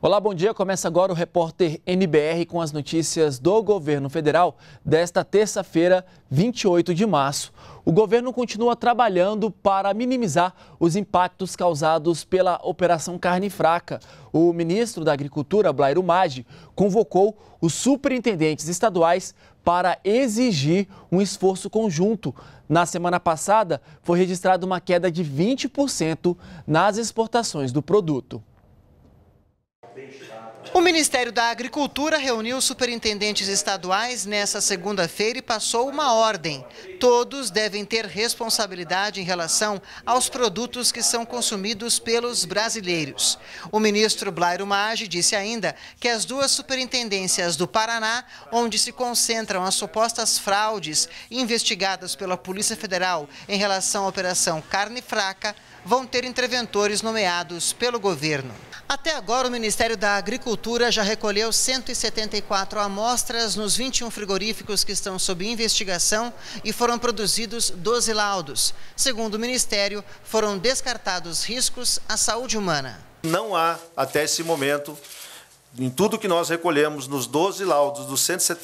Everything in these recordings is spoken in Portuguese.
Olá, bom dia. Começa agora o Repórter NBR com as notícias do governo federal desta terça-feira, 28 de março. O governo continua trabalhando para minimizar os impactos causados pela Operação Carne Fraca. O ministro da Agricultura, Blairo Maggi, convocou os superintendentes estaduais para exigir um esforço conjunto. Na semana passada, foi registrada uma queda de 20% nas exportações do produto. O Ministério da Agricultura reuniu superintendentes estaduais nesta segunda-feira e passou uma ordem. Todos devem ter responsabilidade em relação aos produtos que são consumidos pelos brasileiros. O ministro Blairo Maggi disse ainda que as duas superintendências do Paraná, onde se concentram as supostas fraudes investigadas pela Polícia Federal em relação à Operação Carne Fraca, vão ter interventores nomeados pelo governo. Até agora, o Ministério da Agricultura já recolheu 174 amostras nos 21 frigoríficos que estão sob investigação e foram produzidos 12 laudos. Segundo o Ministério, foram descartados riscos à saúde humana. Não há, até esse momento, em tudo que nós recolhemos, nos 12 laudos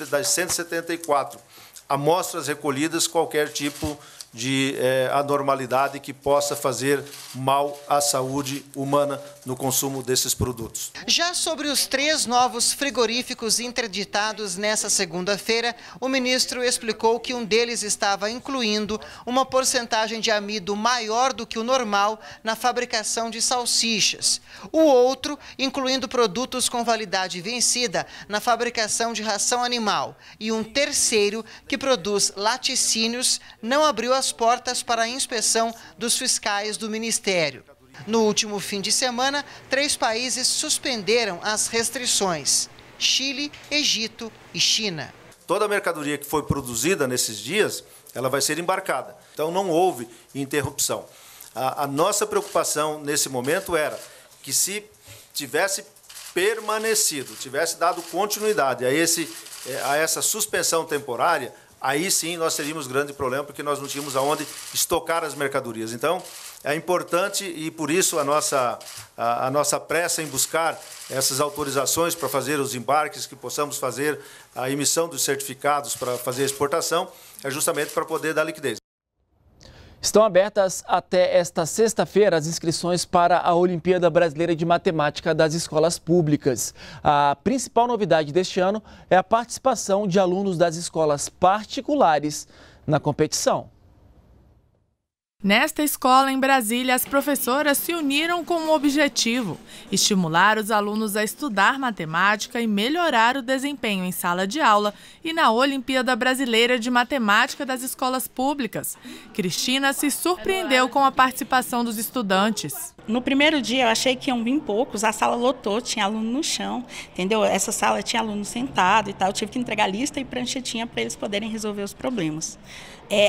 das 174 amostras recolhidas, qualquer tipo de anormalidade que possa fazer mal à saúde humana no consumo desses produtos. Já sobre os 3 novos frigoríficos interditados nessa segunda-feira, o ministro explicou que um deles estava incluindo uma porcentagem de amido maior do que o normal na fabricação de salsichas. O outro, incluindo produtos com validade vencida na fabricação de ração animal. E um terceiro, que produz laticínios, não abriu as portas para a inspeção dos fiscais do Ministério. No último fim de semana, 3 países suspenderam as restrições: Chile, Egito e China. Toda a mercadoria que foi produzida nesses dias, ela vai ser embarcada. Então não houve interrupção. A nossa preocupação nesse momento era que, se tivesse permanecido, tivesse dado continuidade a essa suspensão temporária, aí sim nós teríamos grande problema, porque nós não tínhamos aonde estocar as mercadorias. Então, é importante, e por isso a nossa pressa em buscar essas autorizações para fazer os embarques, que possamos fazer a emissão dos certificados para fazer a exportação, é justamente para poder dar liquidez. Estão abertas até esta sexta-feira as inscrições para a Olimpíada Brasileira de Matemática das Escolas Públicas. A principal novidade deste ano é a participação de alunos das escolas particulares na competição. Nesta escola, em Brasília, as professoras se uniram com um objetivo: estimular os alunos a estudar matemática e melhorar o desempenho em sala de aula e na Olimpíada Brasileira de Matemática das Escolas Públicas. Cristina se surpreendeu com a participação dos estudantes. No primeiro dia eu achei que iam vir poucos, a sala lotou, tinha aluno no chão, entendeu? Essa sala tinha aluno sentado e tal, eu tive que entregar lista e pranchetinha para eles poderem resolver os problemas.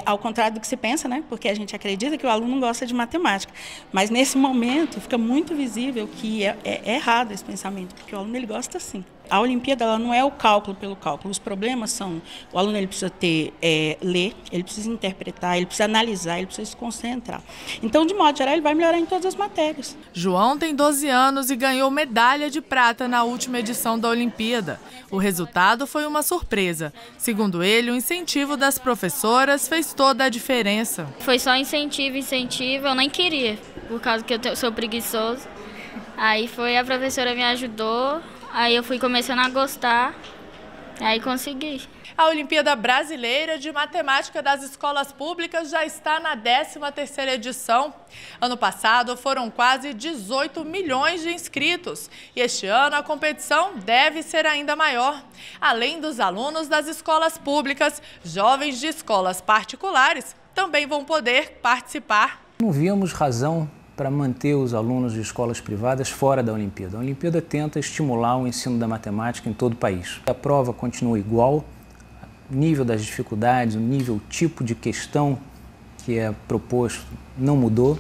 Ao contrário do que se pensa, né? Porque a gente acredita que o aluno gosta de matemática, mas nesse momento fica muito visível que é errado esse pensamento, porque o aluno ele gosta sim. A Olimpíada ela não é o cálculo pelo cálculo, os problemas são: o aluno ele precisa ler, ele precisa interpretar, ele precisa analisar, ele precisa se concentrar. Então, de modo geral, ele vai melhorar em todas as matérias. João tem 12 anos e ganhou medalha de prata na última edição da Olimpíada. O resultado foi uma surpresa. Segundo ele, o incentivo das professoras fez toda a diferença. Foi só incentivo, eu nem queria, por causa que eu sou preguiçoso. Aí foi, a professora me ajudou. Aí eu fui começando a gostar, aí consegui. A Olimpíada Brasileira de Matemática das Escolas Públicas já está na 13ª edição. Ano passado foram quase 18 milhões de inscritos e este ano a competição deve ser ainda maior. Além dos alunos das escolas públicas, jovens de escolas particulares também vão poder participar. Não víamos razão para manter os alunos de escolas privadas fora da Olimpíada. A Olimpíada tenta estimular o ensino da matemática em todo o país. A prova continua igual, o nível das dificuldades, o nível, o tipo de questão que é proposto não mudou,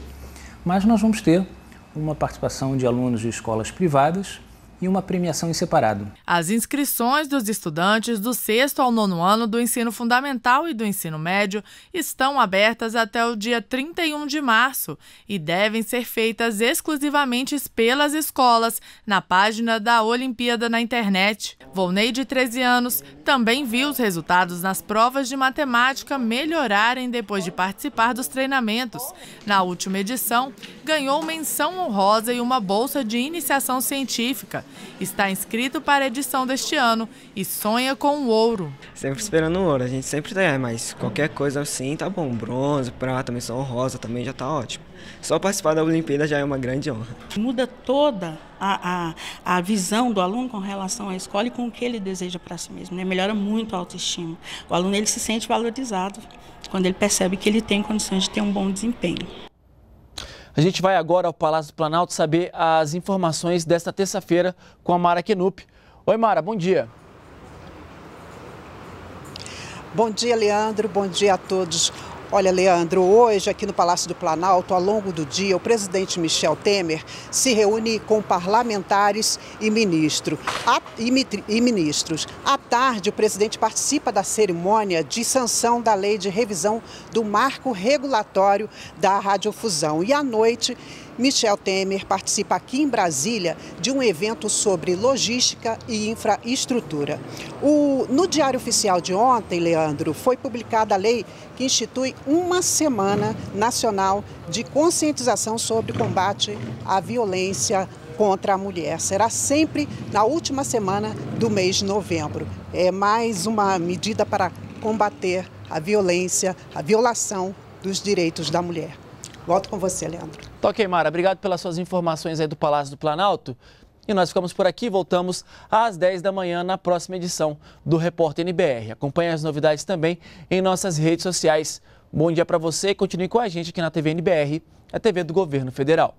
mas nós vamos ter uma participação de alunos de escolas privadas e uma premiação em separado. As inscrições dos estudantes do 6º ao 9º ano do ensino fundamental e do ensino médio estão abertas até o dia 31 de março e devem ser feitas exclusivamente pelas escolas na página da Olimpíada na internet. Volney, de 13 anos, também viu os resultados nas provas de matemática melhorarem depois de participar dos treinamentos. Na última edição, ganhou menção honrosa e uma bolsa de iniciação científica. Está inscrito para a edição deste ano e sonha com o ouro. Sempre esperando o ouro, a gente sempre tem, mas qualquer coisa assim tá bom. Bronze, prata, menção honrosa também já tá ótimo. Só participar da Olimpíada já é uma grande honra. Muda toda a visão do aluno com relação à escola e com o que ele deseja para si mesmo, né? Melhora muito a autoestima. O aluno ele se sente valorizado quando ele percebe que ele tem condições de ter um bom desempenho. A gente vai agora ao Palácio do Planalto saber as informações desta terça-feira com a Mara Kenup. Oi, Mara, bom dia. Bom dia, Leandro. Bom dia a todos. Olha, Leandro, hoje aqui no Palácio do Planalto, ao longo do dia, o presidente Michel Temer se reúne com parlamentares e ministros. À tarde, o presidente participa da cerimônia de sanção da lei de revisão do marco regulatório da radiodifusão. E à noite, Michel Temer participa aqui em Brasília de um evento sobre logística e infraestrutura. No Diário Oficial de ontem, Leandro, foi publicada a lei que institui uma Semana Nacional de Conscientização sobre o Combate à Violência contra a Mulher. Será sempre na última semana do mês de novembro. É mais uma medida para combater a violência, a violação dos direitos da mulher. Volto com você, Leandro. Tá ok, Mara. Obrigado pelas suas informações aí do Palácio do Planalto. E nós ficamos por aqui. Voltamos às 10 da manhã na próxima edição do Repórter NBR. Acompanhe as novidades também em nossas redes sociais. Bom dia para você e continue com a gente aqui na TV NBR, a TV do Governo Federal.